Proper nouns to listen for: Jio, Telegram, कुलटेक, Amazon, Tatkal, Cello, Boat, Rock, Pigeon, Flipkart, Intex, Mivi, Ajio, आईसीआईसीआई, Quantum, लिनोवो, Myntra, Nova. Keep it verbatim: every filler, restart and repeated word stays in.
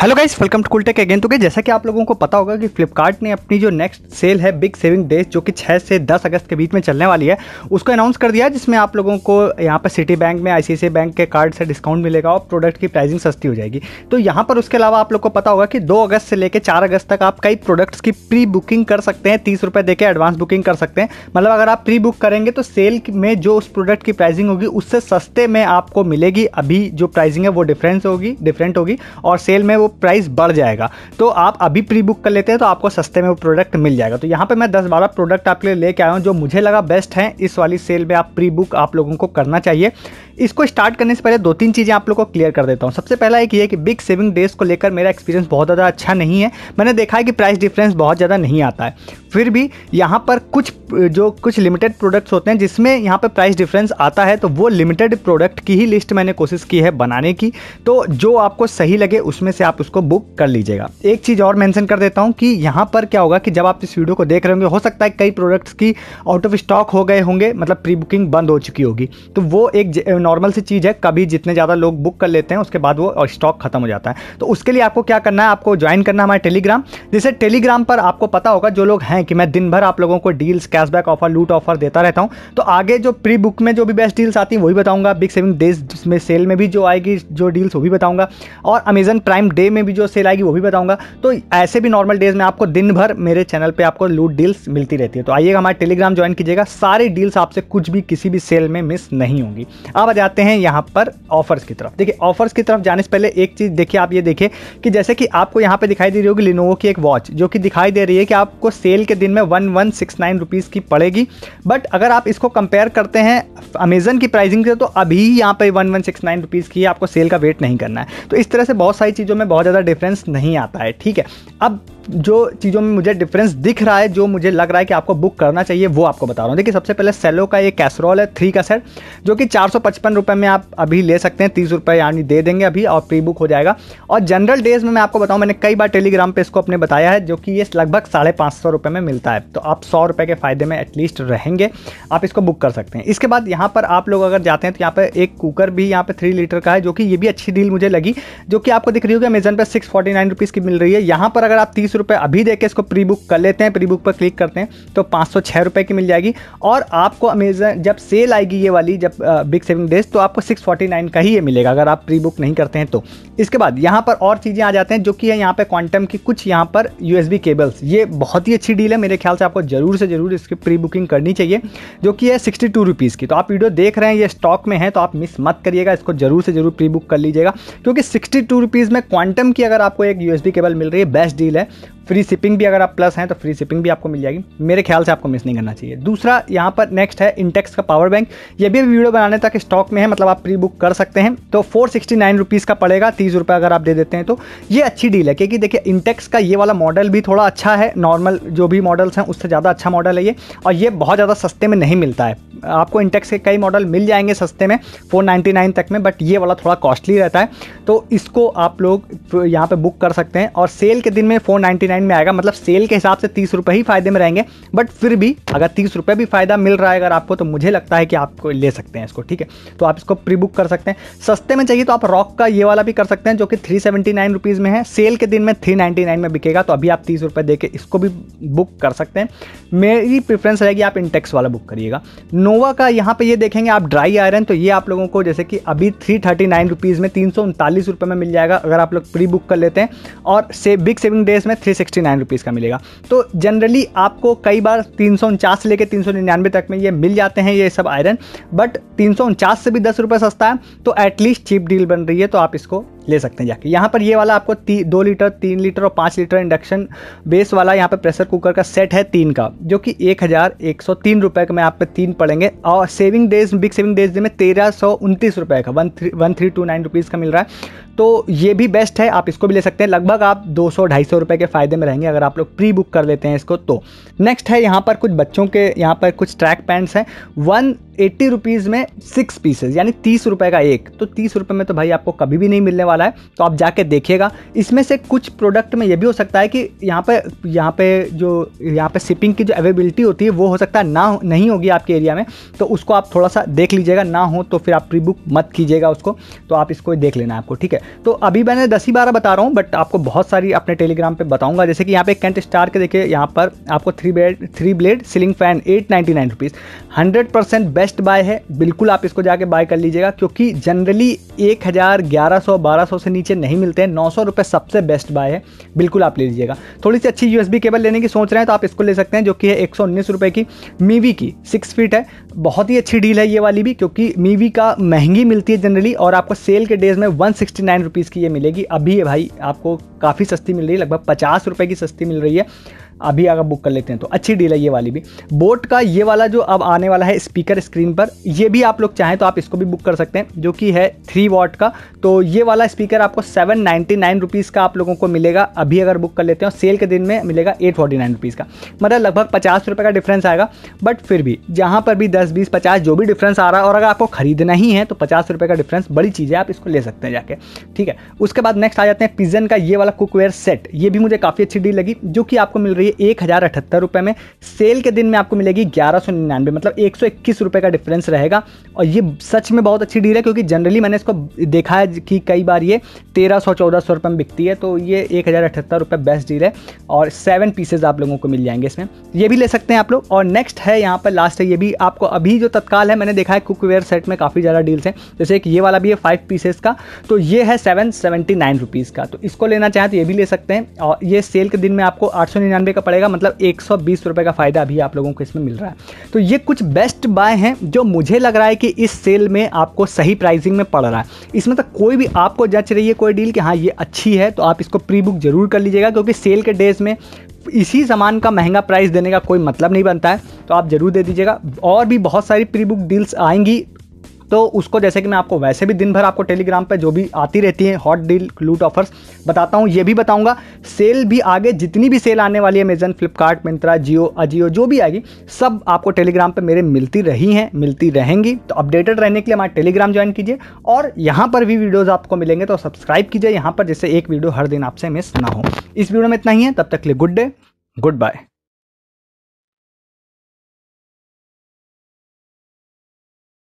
Hello guys, welcome to कुलटेक again. तो जैसा कि आप लोगों को पता होगा कि फ्लिपकार्ट ने अपनी जो नेक्स्ट सेल है बिग सेविंग डेज जो कि छह से दस अगस्त के बीच में चलने वाली है उसको अनाउंस कर दिया, जिसमें आप लोगों को यहाँ पर सिटी बैंक में आईसीआईसीआई बैंक के कार्ड से डिस्काउंट मिलेगा और प्रोडक्ट की प्राइसिंग सस्ती हो जाएगी। तो यहाँ पर उसके अलावा आप लोग को पता होगा कि दो अगस्त से लेकर चार अगस्त तक आप कई प्रोडक्ट्स की प्री बुकिंग कर सकते हैं, तीस रुपये देकर एडवांस बुकिंग कर सकते हैं। मतलब अगर आप प्री बुक करेंगे तो सेल में जो उस प्रोडक्ट की प्राइसिंग होगी उससे सस्ते में आपको मिलेगी। अभी जो प्राइसिंग है वो डिफरेंस होगी डिफरेंट होगी और सेल में प्राइस बढ़ जाएगा। तो आप अभी प्री बुक कर लेते हैं तो आपको सस्ते में वो प्रोडक्ट मिल जाएगा। तो यहाँ पे मैं दस बारह प्रोडक्ट आपके लिए लेके आया हूँ जो मुझे लगा बेस्ट हैं इस वाली सेल में। आप प्री बुक आप लोगों को करना चाहिए। इसको स्टार्ट करने से पहले दो तीन चीज़ें आप लोगों को क्लियर कर देता हूँ। सबसे पहला एक ये कि बिग सेविंग डेज को लेकर मेरा एक्सपीरियंस बहुत ज़्यादा अच्छा नहीं है। मैंने देखा है कि प्राइस डिफरेंस बहुत ज़्यादा नहीं आता है, फिर भी यहाँ पर कुछ जो कुछ लिमिटेड प्रोडक्ट्स होते हैं जिसमें यहाँ पर प्राइस डिफरेंस आता है, तो वो लिमिटेड प्रोडक्ट की ही लिस्ट मैंने कोशिश की है बनाने की। तो जो आपको सही लगे उसमें से आप उसको बुक कर लीजिएगा। एक चीज़ और मेंशन कर देता हूँ कि यहाँ पर क्या होगा कि जब आप इस वीडियो को देख रहे होंगे हो सकता है कई प्रोडक्ट्स की आउट ऑफ स्टॉक हो गए होंगे, मतलब प्री बुकिंग बंद हो चुकी होगी। तो वो एक नॉर्मल सी चीज़ है, कभी जितने ज़्यादा लोग बुक कर लेते हैं उसके बाद वो स्टॉक खत्म हो जाता है। तो उसके लिए आपको क्या करना है, आपको ज्वाइन करना है हमारे टेलीग्राम। जैसे टेलीग्राम पर आपको पता होगा जो लोग हैं कि मैं दिन भर आप लोगों को डील्स, कैशबैक ऑफर, लूट ऑफर देता रहता हूँ। तो आगे जो प्री बुक में जो भी बेस्ट डील्स आती हैं वही बताऊँगा, बिग सेविंग डेज में सेल में भी जो आएगी जो डील्स वो भी बताऊँगा, और अमेजन प्राइम डे में भी जो सेल आएगी वो भी बताऊँगा। तो ऐसे भी नॉर्मल डेज में आपको दिन भर मेरे चैनल पर आपको लूट डील्स मिलती रहती है। तो आइएगा हमारे टेलीग्राम ज्वाइन कीजिएगा, सारे डील्स आपसे कुछ भी किसी भी सेल में मिस नहीं होंगी। अब जाते हैं यहाँ पर ऑफर्स की तरफ। देखिए ऑफर्स की तरफ जाने से पहले एक चीज़ देखिए, आप ये देखिए कि जैसे कि आपको यहाँ पे दिखाई दे रही होगी लिनोवो की एक वॉच जो कि दिखाई दे रही है कि आपको सेल के दिन में one one six nine rupees की पड़ेगी। बट अगर आप इसको कंपेयर करते हैं अमेजन की प्राइसिंग से तो अभी यहाँ पे one one six nine rupees की आपको सेल का वेट नहीं करना है। तो इस तरह से बहुत सारी चीज़ों में बहुत ज़्यादा डिफरेंस नहीं आता है। ठीक है, अब जो चीज़ों में मुझे डिफरेंस दिख रहा है जो मुझे लग रहा है कि आपको बुक करना चाहिए वो आपको बता रहा हूँ। देखिए सबसे पहले सेलो का ये कैसरोल है थ्री का सेट जो कि चार सौ पचपन रुपये में आप अभी ले सकते हैं, तीस रुपये यानी दे देंगे अभी और प्री बुक हो जाएगा। और जनरल डेज में मैं आपको बताऊँ, मैंने कई बार टेलीग्राम पे इसको अपने बताया है, जो कि ये लगभग साढ़े पाँच सौ रुपये में मिलता है। तो आप सौ रुपये के फायदे में एटलीस्ट रहेंगे, आप इसको बुक कर सकते हैं। इसके बाद यहाँ पर आप लोग अगर जाते हैं तो यहाँ पर एक कुकर भी यहाँ पर थ्री लीटर का है जो कि ये भी अच्छी डील मुझे लगी, जो कि आपको दिख रही होगी अमेजन पर सिक्स फोर्टी नाइन रुपीज़ की मिल रही है। यहाँ पर अगर आप तीस रुपये अभी देके इसको प्री बुक कर लेते हैं, प्री बुक पर क्लिक करते हैं तो पाँच सौ छः रुपये की मिल जाएगी। और आपको अमेजन जब सेल आएगी ये वाली जब बिग सेविंग डेज तो आपको सिक्स फोर्टी नाइन का ही ये मिलेगा अगर आप प्री बुक नहीं करते हैं तो। इसके बाद यहाँ पर और चीज़ें आ जाते हैं जो कि है यहाँ पर क्वांटम की कुछ यहाँ पर यूएसबी केबल्स। ये बहुत ही अच्छी डील है, मेरे ख्याल से आपको जरूर से जरूर इसकी प्री बुकिंग करनी चाहिए जो कि है सिक्सटी टू रुपीज़ की। तो आप वीडियो देख रहे हैं ये स्टॉक में है तो आप मिस मत करिएगा, इसको जरूर से जरूर प्री बुक कर लीजिएगा क्योंकि सिक्सटी टू रुपीज़ में क्वांटम की अगर आपको एक यूएसबी केबल मिल रही है बेस्ट डील है। फ्री शिपिंग भी अगर आप प्लस हैं तो फ्री शिपिंग भी आपको मिल जाएगी, मेरे ख्याल से आपको मिस नहीं करना चाहिए। दूसरा यहाँ पर नेक्स्ट है इंटेक्स का पावर बैंक, ये भी वीडियो बनाने तक स्टॉक में है, मतलब आप प्री बुक कर सकते हैं। तो फोर सिक्सटी नाइन रुपीज़ का पड़ेगा, तीस रुपये अगर आप दे देते हैं तो ये अच्छी डील है क्योंकि देखिए इंटेक्स का ये वाला मॉडल भी थोड़ा अच्छा है, नॉर्मल जो भी मॉडल्स हैं उससे ज़्यादा अच्छा मॉडल है ये, और ये बहुत ज़्यादा सस्ते में नहीं मिलता है। आपको इंटेक्स के कई मॉडल मिल जाएंगे सस्ते में फोर नाइन्टी नाइन तक में, बट ये वाला थोड़ा कॉस्टली रहता है। तो इसको आप लोग यहाँ पर बुक कर सकते हैं और सेल के दिन में फोर नाइन्टी नाइन में आएगा, मतलब सेल के हिसाब से तीस रुपये ही फायदे में रहेंगे। बट फिर भी अगर तीस रुपये भी फायदा मिल रहा है अगर आपको तो मुझे लगता है कि आपको ले सकते हैं इसको। ठीक है, तो आप इसको प्री बुक कर सकते हैं। सस्ते में चाहिए तो आप रॉक का ये वाला भी कर सकते हैं जो कि थ्री सेवेंटी नाइन रुपीज़ में है, सेल के दिन में थ्री नाइन्टी नाइन में बिकेगा। तो अभी आप तीस रुपये दे के इसको भी बुक कर सकते हैं। मेरी प्रेफरेंस रहेगी आप इंटेक्स वाला बुक करिएगा। नोवा का यहाँ पर ये देखेंगे आप ड्राई आयरन, तो ये आप लोगों को जैसे कि अभी थ्री थर्टी नाइन रुपीज़ में तीन सौ उनतालीस रुपये में मिल जाएगा अगर आप लोग प्री बुक कर लेते हैं, और से बिग सेविंग डेज में थ्री सिक्सटी नाइन रुपीज़ का मिलेगा। तो जनरली आपको कई बार तीन सौ उनचास से लेकर तीन सौ निन्यानवे तक में ये मिल जाते हैं ये सब आयरन, बट तीन सौ उनचास से भी दस रुपये सस्ता है तो एटलीस्ट चीप डील बन रही है, तो आप इसको ले सकते हैं जाके। यहाँ पर ये वाला आपको ती, दो लीटर तीन लीटर और पाँच लीटर इंडक्शन बेस वाला यहाँ पे प्रेशर कुकर का सेट है तीन का जो कि एक हज़ार एक सौ तीन रुपये का मैं आप पे तीन पड़ेंगे, और saving days big saving days में तेरह सौ उनतीस रुपये का one three one three two nine rupees का मिल रहा है। तो ये भी बेस्ट है, आप इसको भी ले सकते हैं। लगभग आप दो सौ ढाई सौ रुपये के फायदे में रहेंगे अगर आप लोग प्री बुक कर लेते हैं इसको। तो नेक्स्ट है यहाँ पर कुछ बच्चों के यहाँ पर कुछ ट्रैक पैंट्स हैं, वन एट्टी रुपीज़ में सिक्स पीसेज यानी तीस रुपये का एक, तो तीस रुपये में तो भाई आपको कभी भी नहीं मिलने वाला है। तो आप जाके देखिएगा। इसमें से कुछ प्रोडक्ट में ये भी हो सकता है कि यहाँ पे यहाँ पे जो यहाँ पे शिपिंग की जो अवेलेबिलिटी होती है वो हो सकता है ना नहीं होगी आपके एरिया में, तो उसको आप थोड़ा सा देख लीजिएगा, ना हो तो फिर आप प्री बुक मत कीजिएगा उसको, तो आप इसको देख लेना आपको, ठीक है। तो अभी मैंने दस ही बारह बता रहा हूँ, बट आपको बहुत सारी अपने टेलीग्राम पर बताऊँगा। जैसे कि यहाँ पे कैंटस्टार के देखिए, यहाँ पर आपको three blade three blade ceiling fan eight ninety nine rupees hundred percent best buy है, बिल्कुल आप इसको जाके बाय कर लीजिएगा, क्योंकि जनरली एक हज़ार ग्यारह सौ बारह सौ से नीचे नहीं मिलते हैं। नौ सौ रुपये सबसे बेस्ट बाय है, बिल्कुल आप ले लीजिएगा। थोड़ी सी अच्छी यूएसबी केबल लेने की सोच रहे हैं तो आप इसको ले सकते हैं, जो कि है एक सौ उन्नीस रुपये की, मीवी की सिक्स फीट है, बहुत ही अच्छी डील है ये वाली भी, क्योंकि मीवी का महंगी मिलती है जनरली, और आपको सेल के डेज में वन सिक्सटी नाइन रुपीज़ की ये मिलेगी। अभी ये भाई आपको काफ़ी सस्ती मिल रही है, लगभग पचास रुपये की सस्ती मिल रही है, अभी अगर बुक कर लेते हैं तो अच्छी डील है ये वाली भी। बोट का ये वाला जो अब आने वाला है स्पीकर स्क्रीन पर, ये भी आप लोग चाहें तो आप इसको भी बुक कर सकते हैं, जो कि है थ्री वॉट का। तो ये वाला स्पीकर आपको सेवन नाइन्टी नाइन रुपीज़ का आप लोगों को मिलेगा, अभी अगर बुक कर लेते हैं सेल के दिन में मिलेगा एट फोर्टी नाइन रुपीज़ का, मतलब लगभग पचास रुपये का डिफरेंस आएगा। बट फिर भी जहाँ पर भी दस बीस पचास जो भी डिफरेंस आ रहा है, और अगर आपको खरीदना ही है तो पचास रुपये का डिफरेंस बड़ी चीज़ है, आप इसको ले सकते हैं जाके, ठीक है। उसके बाद नेक्स्ट आ जाते हैं पिजन का ये वाला कुकवेयर सेट, ये भी मुझे काफ़ी अच्छी डील लगी, जो कि आपको मिल रही है एक हज़ार अठहत्तर रुपये में, सेल के दिन में आपको मिलेगी ग्यारह सौ निन्यानवे, मतलब एक सौ इक्कीस रुपये का डिफरेंस रहेगा। और ये सच में बहुत अच्छी डील है, क्योंकि जनरली मैंने इसको देखा है कि कई बार ये तेरह सौ चौदह सौ रुपये में बिकती है, तो ये एक हज़ार अठहत्तर रुपये बेस्ट डील है, और सेवन पीसेज आप लोगों को मिल जाएंगे इसमें, ये भी ले सकते हैं आप लोग। और नेक्स्ट है यहाँ पर लास्ट है, ये भी आपको अभी जो तत्काल है मैंने देखा है कुकवेयर सेट में काफ़ी ज़्यादा डील्स हैं, जैसे एक ये वाला भी है फाइव पीसेज का, तो ये है सेवन सेवेंटी नाइन रुपीज़ का, तो इसको लेना चाहें तो ये भी ले सकते हैं, और ये सेल के दिन में आपको आठ सौ निन्यानवे का पड़ेगा, मतलब एक सौ बीस रुपए का फायदा अभी आप लोगों को इसमें मिल रहा है। तो ये कुछ बेस्ट बाय हैं जो मुझे लग रहा है कि इस सेल में आपको सही प्राइसिंग में पड़ रहा है। इसमें तो कोई भी आपको जच रही है कोई डील कि हाँ ये अच्छी है, तो आप इसको प्री बुक जरूर कर लीजिएगा, क्योंकि सेल के डेज में इसी सामान का महंगा प्राइस देने का कोई मतलब नहीं बनता है, तो आप जरूर दे दीजिएगा। और भी बहुत सारी प्री बुक डील्स आएंगी, तो उसको जैसे कि मैं आपको वैसे भी दिन भर आपको टेलीग्राम पे जो भी आती रहती है हॉट डील लूट ऑफर्स बताता हूँ, ये भी बताऊँगा। सेल भी आगे जितनी भी सेल आने वाली है अमेजन, फ्लिपकार्ट, मिंत्रा, जियो, अजियो जो भी आएगी सब आपको टेलीग्राम पे मेरे मिलती रही हैं, मिलती रहेंगी। तो अपडेटेड रहने के लिए हमारा टेलीग्राम ज्वाइन कीजिए, और यहाँ पर भी वीडियोज़ आपको मिलेंगे तो सब्सक्राइब कीजिए यहाँ पर, जिससे एक वीडियो हर दिन आपसे मिस ना हो। इस वीडियो में इतना ही है, तब तक के लिए गुड डे, गुड बाय।